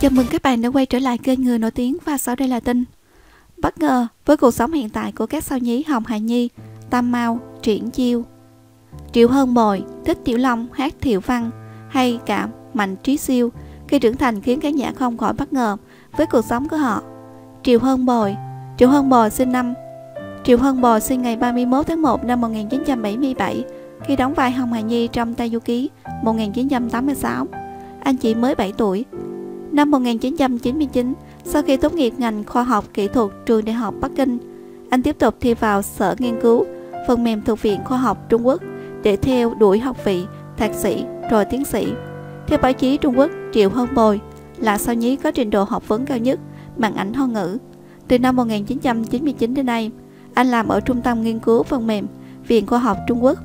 Chào mừng các bạn đã quay trở lại kênh Người Nổi Tiếng và sau đây là tin bất ngờ với cuộc sống hiện tại của các sao nhí Hồng Hài Nhi, Tam Mao, Triển Chiêu, Triệu Hân Bồi, Thích Tiểu Long, hát Thiệu Văn hay cả Mạnh Trí Siêu khi trưởng thành khiến khán giả không khỏi bất ngờ với cuộc sống của họ. Triệu Hân Bồi sinh ngày 31 tháng 1 năm 1977 khi đóng vai Hồng Hài Nhi trong Tây Du Ký 1986. Anh chỉ mới 7 tuổi. Năm 1999, sau khi tốt nghiệp ngành khoa học kỹ thuật trường Đại học Bắc Kinh, anh tiếp tục thi vào Sở Nghiên cứu Phần mềm thuộc Viện Khoa học Trung Quốc để theo đuổi học vị thạc sĩ rồi tiến sĩ. Theo báo chí Trung Quốc, Triệu Hân Bồi là sao nhí có trình độ học vấn cao nhất màn ảnh Hoa ngữ. Từ năm 1999 đến nay, anh làm ở Trung tâm Nghiên cứu Phần mềm Viện Khoa học Trung Quốc.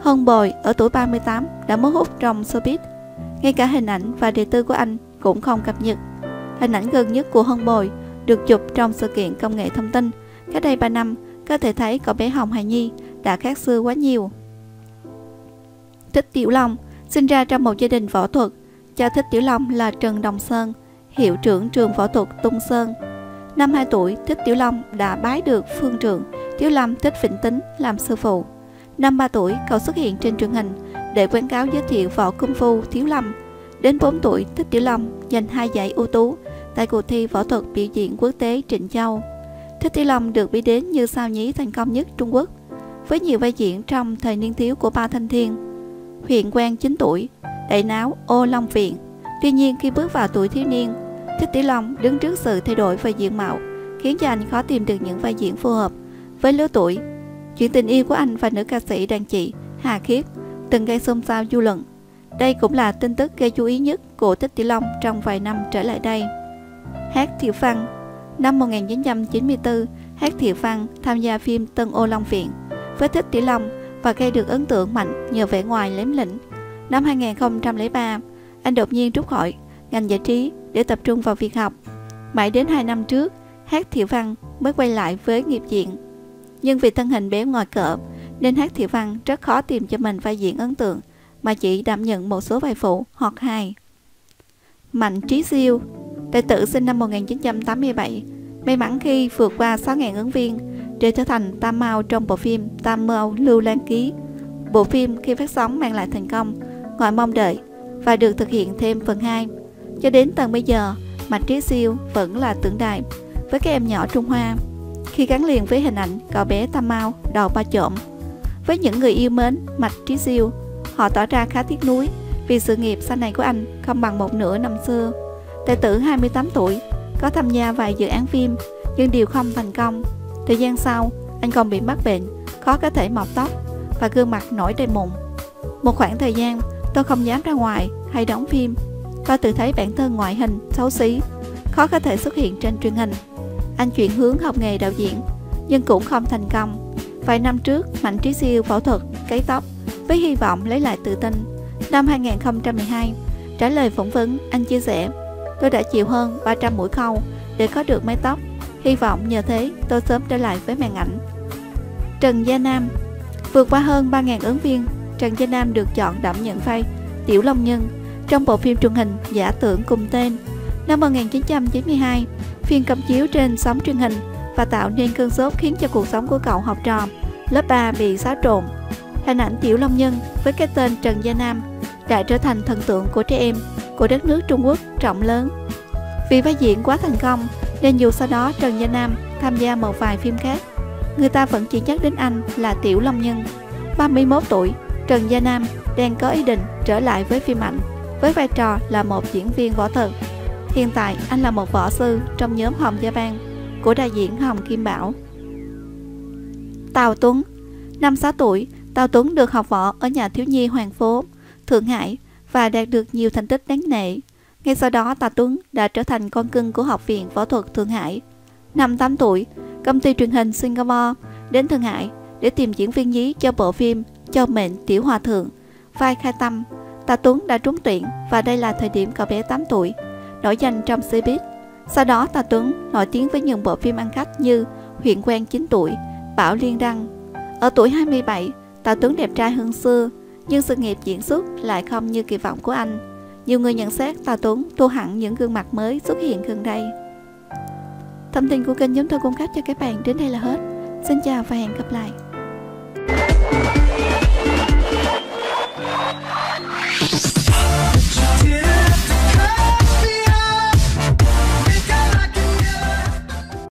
Hân Bồi ở tuổi 38 đã mất hút trong showbiz. Ngay cả hình ảnh và đề tư của anh cũng không cập nhật. Hình ảnh gần nhất của Hân Bồi được chụp trong sự kiện công nghệ thông tin cách đây 3 năm, có thể thấy cậu bé Hồng Hài Nhi đã khác xưa quá nhiều. Thích Tiểu Long sinh ra trong một gia đình võ thuật. Cha Thích Tiểu Long là Trần Đồng Sơn, hiệu trưởng trường võ thuật Tung Sơn. Năm 2 tuổi, Thích Tiểu Long đã bái được phương trưởng Thiếu Lâm Thích Vĩnh Tính làm sư phụ. Năm 3 tuổi, cậu xuất hiện trên truyền hình để quảng cáo giới thiệu võ công phu Thiếu Lâm. Đến 4 tuổi, Thích Tiểu Long giành 2 giải ưu tú tại cuộc thi võ thuật biểu diễn quốc tế Trịnh Châu. Thích Tiểu Long được biết đến như sao nhí thành công nhất Trung Quốc, với nhiều vai diễn trong thời niên thiếu của Ba Thanh Thiên, Huyện Quan 9 tuổi, Đại Náo, Ô Long Viện. Tuy nhiên, khi bước vào tuổi thiếu niên, Thích Tiểu Long đứng trước sự thay đổi về diện mạo, khiến cho anh khó tìm được những vai diễn phù hợp với lứa tuổi. Chuyện tình yêu của anh và nữ ca sĩ đàn chị Hà Khiết từng gây xôn xao dư luận. Đây cũng là tin tức gây chú ý nhất của Thích Tiểu Long trong vài năm trở lại đây. Hát Thiệu Văn. Năm 1994, Hát Thiệu Văn tham gia phim Tân Ô Long Viện với Thích Tiểu Long và gây được ấn tượng mạnh nhờ vẻ ngoài lém lĩnh. Năm 2003, anh đột nhiên rút khỏi ngành giải trí để tập trung vào việc học. Mãi đến 2 năm trước, Hát Thiệu Văn mới quay lại với nghiệp diễn. Nhưng vì thân hình béo ngoài cỡ nên Hát Thiệu Văn rất khó tìm cho mình vai diễn ấn tượng, mà chỉ đảm nhận một số vai phụ hoặc hài. Mạnh Trí Siêu, tài tử sinh năm 1987, may mắn khi vượt qua 6.000 ứng viên để trở thành Tam Mao trong bộ phim Tam Mao Lưu Lan Ký. Bộ phim khi phát sóng mang lại thành công ngoài mong đợi và được thực hiện thêm phần 2. Cho đến tận bây giờ, Mạnh Trí Siêu vẫn là tượng đài với các em nhỏ Trung Hoa khi gắn liền với hình ảnh cậu bé Tam Mao đầu ba chộm. Với những người yêu mến Mạnh Trí Siêu, họ tỏ ra khá tiếc nuối vì sự nghiệp sau này của anh không bằng một nửa năm xưa. Tài tử 28 tuổi có tham gia vài dự án phim nhưng đều không thành công. Thời gian sau, anh còn bị mắc bệnh, khó có thể mọc tóc và gương mặt nổi đầy mụn. Một khoảng thời gian, tôi không dám ra ngoài hay đóng phim. Tôi tự thấy bản thân ngoại hình xấu xí, khó có thể xuất hiện trên truyền hình. Anh chuyển hướng học nghề đạo diễn nhưng cũng không thành công. Vài năm trước, Mạnh Trí Siêu phẫu thuật cấy tóc với hy vọng lấy lại tự tin. Năm 2012, trả lời phỏng vấn, anh chia sẻ: "Tôi đã chịu hơn 300 mũi khâu để có được mái tóc. Hy vọng nhờ thế tôi sớm trở lại với màn ảnh." Trần Gia Nam. Vượt qua hơn 3.000 ứng viên, Trần Gia Nam được chọn đảm nhận vai Tiểu Long Nhân trong bộ phim truyền hình giả tưởng cùng tên. Năm 1992, phim công chiếu trên sóng truyền hình và tạo nên cơn sốt khiến cho cuộc sống của cậu học trò lớp 3 bị xáo trộn. Hình ảnh Tiểu Long Nhân với cái tên Trần Gia Nam đã trở thành thần tượng của trẻ em của đất nước Trung Quốc rộng lớn. Vì vai diễn quá thành công nên dù sau đó Trần Gia Nam tham gia một vài phim khác, người ta vẫn chỉ nhắc đến anh là Tiểu Long Nhân. 31 tuổi, Trần Gia Nam đang có ý định trở lại với phim ảnh với vai trò là một diễn viên võ thuật. Hiện tại anh là một võ sư trong nhóm Hồng Gia Vang của đạo diễn Hồng Kim Bảo. Tào Tuấn. Năm 6 tuổi, Tào Tuấn được học võ ở nhà thiếu nhi Hoàng Phố, Thượng Hải và đạt được nhiều thành tích đáng nể. Ngay sau đó, Tào Tuấn đã trở thành con cưng của Học viện Võ thuật Thượng Hải. Năm 8 tuổi, công ty truyền hình Singapore đến Thượng Hải để tìm diễn viên nhí cho bộ phim Cho Mệnh Tiểu Hòa Thượng, vai Khai Tâm. Tào Tuấn đã trúng tuyển và đây là thời điểm cậu bé 8 tuổi, nổi danh trong showbiz. Sau đó, Tào Tuấn nổi tiếng với những bộ phim ăn khách như Huyện Quan 9 tuổi, Bảo Liên Đăng. Ở tuổi 27, Tào Tuấn đẹp trai hơn xưa, nhưng sự nghiệp diễn xuất lại không như kỳ vọng của anh. Nhiều người nhận xét Tà Tuấn tô hẳn những gương mặt mới xuất hiện gần đây. Thông tin của kênh chúng tôi cung cấp cho các bạn đến đây là hết. Xin chào và hẹn gặp lại.